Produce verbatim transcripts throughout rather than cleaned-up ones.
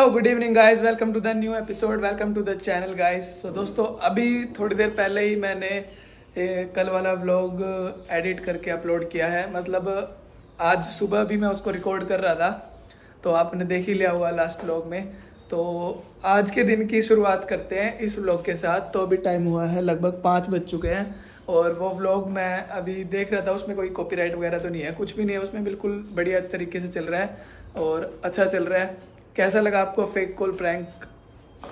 Hello good evening guys, welcome to the new episode, welcome to the channel guys. So दोस्तों, अभी थोड़ी देर पहले ही मैंने ए, कल वाला व्लॉग एडिट करके अपलोड किया है। मतलब आज सुबह भी मैं उसको रिकॉर्ड कर रहा था, तो आपने देख ही लिया हुआ लास्ट व्लॉग में। तो आज के दिन की शुरुआत करते हैं इस व्लॉग के साथ। तो अभी टाइम हुआ है, लगभग पाँच बज चुके हैं, और वो व्लॉग मैं अभी देख रहा था, उसमें कोई कॉपीराइट वगैरह तो नहीं है, कुछ भी नहीं है उसमें, बिल्कुल बढ़िया तरीके से चल रहा है और अच्छा चल रहा है। कैसा लगा आपको फेक कॉल प्रैंक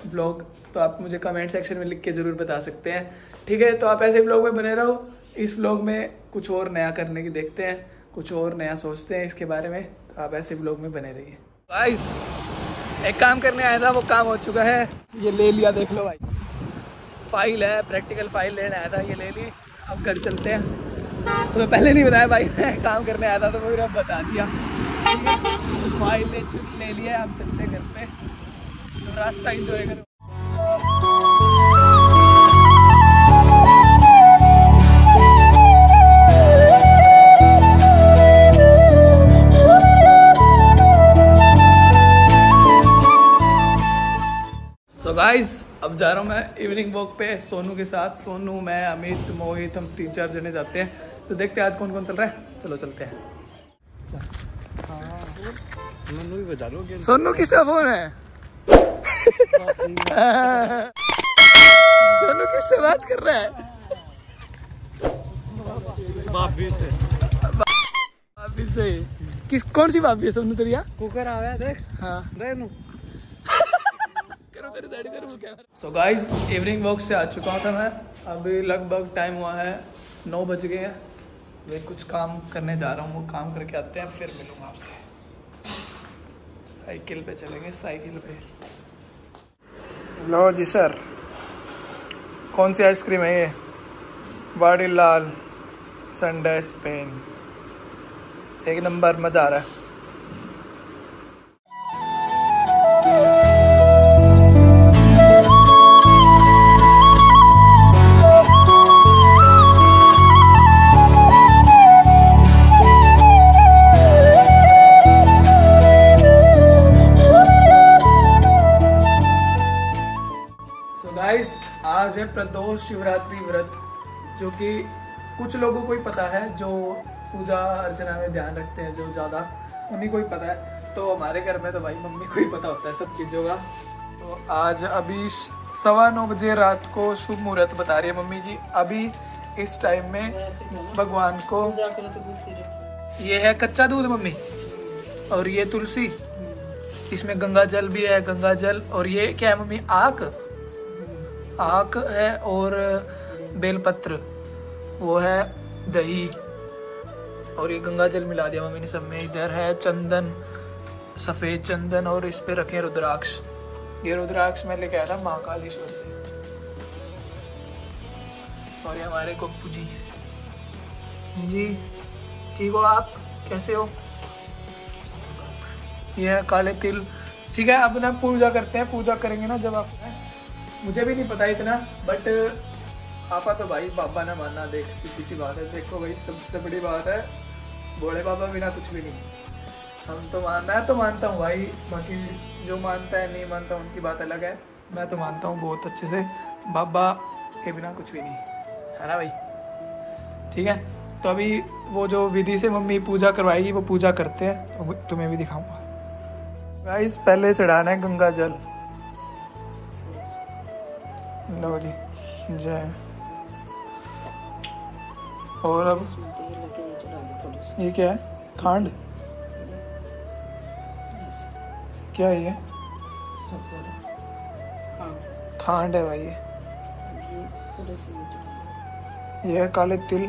व्लॉग, तो आप मुझे कमेंट सेक्शन में लिख के ज़रूर बता सकते हैं। ठीक है, तो आप ऐसे व्लॉग में बने रहो। इस व्लॉग में कुछ और नया करने की देखते हैं, कुछ और नया सोचते हैं इसके बारे में, तो आप ऐसे व्लॉग में बने रहिए। गाइस, एक काम करने आया था, वो काम हो चुका है। ये ले लिया, देख लो भाई, फाइल है, प्रैक्टिकल फाइल लेने आया था, ये ले ली। अब घर चलते हैं। तो मैं पहले नहीं बताया भाई, मैं काम करने आया था तो फिर अब बता दिया। फाइल ले चुन ले लिया, अब चलते घर पे, तो रास्ता इंजॉय करो। सो गाइस, अब जा रहा हूँ मैं इवनिंग वॉक पे सोनू के साथ। सोनू, मैं, अमित, मोहित, हम तीन चार जने जाते हैं। तो देखते हैं आज कौन कौन चल रहा है, चलो चलते हैं। सोनू किसका फोन है? सोनू किससे बात कर रहा है? भाभी से। भाभी से। किस कौन सी भाभी है सोनू तेरी? कुकर आया देख। हाँ। रेनू। करो तेरी साड़ी करो क्या? So guys, इवनिंग वॉक से आ चुका था मैं। अभी लगभग टाइम हुआ है नौ बज गए हैं। मैं कुछ काम करने जा रहा हूँ, वो काम करके आते हैं, फिर मिलूंगा आपसे। साइकिल पे चलेंगे, साइकिल पे। लो जी सर, कौन सी आइसक्रीम है ये? वाड़ी लाल संडे स्पेन, एक नंबर, मजा आ रहा है। आज है प्रदोष शिवरात्रि व्रत, जो कि कुछ लोगों को ही पता है, जो पूजा अर्चना में ध्यान रखते हैं, जो ज़्यादा उन्हीं को ही पता है। तो हमारे घर में तो भाई मम्मी को ही पता होता है सब चीज़ों का। तो आज अभी सवा नौ बजे रात को शुभ मुहूर्त बता रही है मम्मी जी। अभी इस टाइम में भगवान को, ये है कच्चा दूध मम्मी, और ये तुलसी, इसमें गंगा जल भी है, गंगा जल, और ये क्या है मम्मी? आक आक है, और बेलपत्र, वो है दही, और ये गंगा जल मिला दिया मम्मी ने सब में। इधर है चंदन, सफ़ेद चंदन, और इस पे रखे रुद्राक्ष। ये रुद्राक्ष मैं लेके आया था महाकालेश्वर से, और ये हमारे गप्पू जी। जी ठीक हो आप, कैसे हो? ये है काले तिल। ठीक है, अब ना पूजा करते हैं। पूजा करेंगे ना जब आप, मुझे भी नहीं पता इतना, बट पापा तो भाई बाबा ना मानना, देख सीधी सी बात है। देखो भाई, सबसे बड़ी बात है, बोले बाबा बिना कुछ भी नहीं। हम तो मानना है तो मानता हूँ भाई, बाकी जो मानता है नहीं मानता उनकी बात अलग है। मैं तो मानता हूँ बहुत अच्छे से, बाबा के बिना कुछ भी नहीं, है ना भाई? ठीक है, तो अभी वो जो विधि से मम्मी पूजा करवाएगी वो पूजा करते हैं, तो तुम्हें भी दिखाऊँगा। गाइस, पहले चढ़ाना है गंगा जल। लो जी, जय। और अब ये क्या है? खांड? क्या है ये? खांड है भाई। ये ये है काले तिल।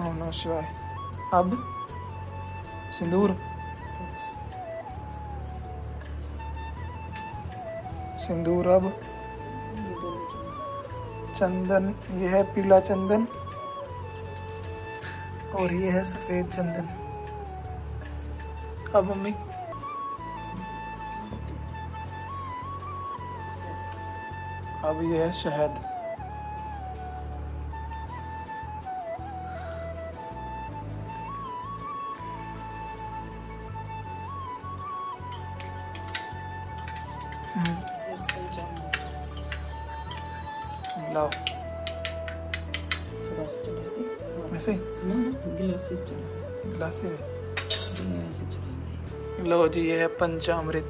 ओम नमः शिवाय। अब सिंदूर, सिंदूर, अब चंदन, ये है पीला चंदन, और ये है सफेद चंदन। अब मम्मी अब ये है शहद। लाओ ऐसे चढ़ाएंगे। लो जी ये है पंचामृत।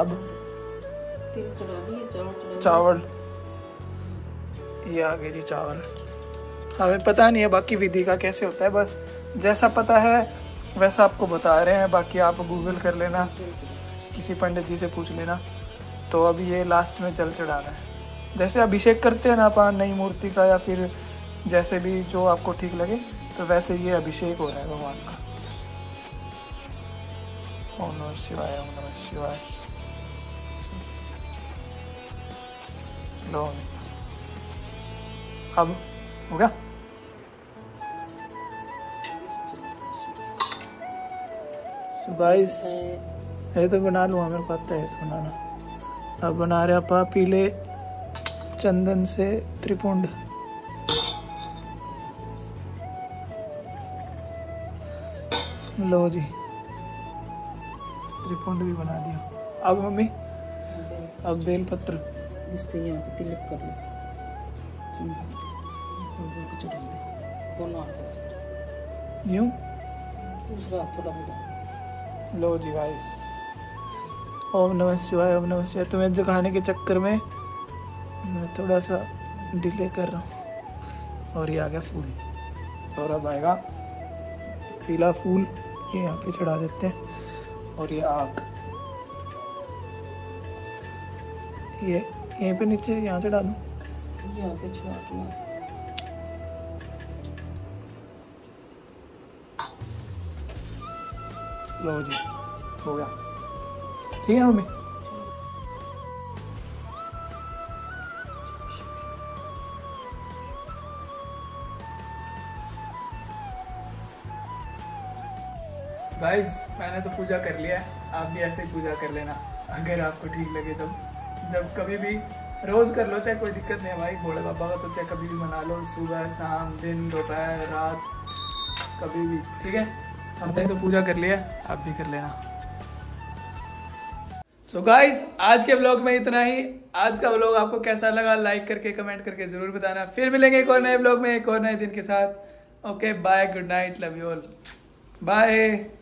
अब चावल ये आ गए जी चावल। हमें पता नहीं है बाकी विधि का कैसे होता है, बस जैसा पता है वैसा आपको बता रहे हैं, बाकी आप गूगल कर लेना, किसी पंडित जी से पूछ लेना। तो अब ये लास्ट में जल चढ़ाना है, जैसे अभिषेक करते हैं ना अपन नई मूर्ति का, या फिर जैसे भी जो आपको ठीक लगे, तो वैसे ये अभिषेक हो रहा है भगवान का। ओम नमः शिवाय, ओम नमः शिवाय। लो अब हो गया। ये तो बना लूँगा, मेरे को आता है बनाना। अब बना रहे आपा पीले चंदन से त्रिपुंड। लो जी त्रिपुंड भी बना दिया। अब मम्मी अब बेलपत्र इसके यहाँ पे तिलक कर लो, यूं दूसरा थोड़ा। लो जी गाइस ओम नमः शिवाय, ओम नमः शिवाय। तुम्हें जगाने के चक्कर में मैं थोड़ा सा डिले कर रहा हूँ। और ये आ गया फूल, और अब आएगा पीला फूल, ये यहाँ पे चढ़ा देते हैं। और ये आग, ये यहीं पे नीचे यहाँ चढ़ा दूँ, यहाँ पे चढ़ा दूँ। लो जी हो गया, ठीक है मम्मी। गाइस मैंने तो पूजा कर लिया है, आप भी ऐसे ही पूजा कर लेना अगर आपको ठीक लगे तो। जब कभी भी रोज कर लो, चाहे कोई दिक्कत नहीं है भाई, भोले बाबा का तो चाहे कभी भी मना लो, सुबह शाम दिन दोपहर रात कभी भी, ठीक है। हमने तो पूजा कर लिया है, आप भी कर लेना। सो so गाइज आज के ब्लॉग में इतना ही। आज का ब्लॉग आपको कैसा लगा लाइक करके कमेंट करके जरूर बताना। फिर मिलेंगे एक और नए ब्लॉग में एक और नए दिन के साथ। Okay bye, good night, love you all, bye.